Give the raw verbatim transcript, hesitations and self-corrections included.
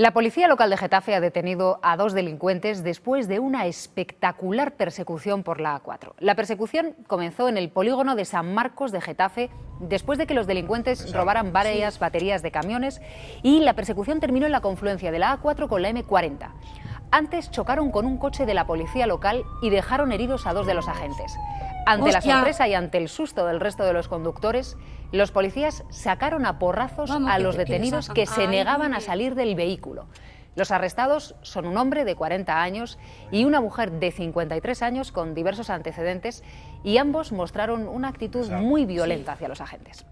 La policía local de Getafe ha detenido a dos delincuentes después de una espectacular persecución por la A cuatro. La persecución comenzó en el polígono de San Marcos de Getafe después de que los delincuentes robaran varias baterías de camiones, y la persecución terminó en la confluencia de la A cuatro con la M cuarenta. Antes chocaron con un coche de la policía local y dejaron heridos a dos de los agentes. Ante la sorpresa y ante el susto del resto de los conductores, los policías sacaron a porrazos a los detenidos que se negaban a salir del vehículo. Los arrestados son un hombre de cuarenta años y una mujer de cincuenta y tres años con diversos antecedentes, y ambos mostraron una actitud muy violenta hacia los agentes.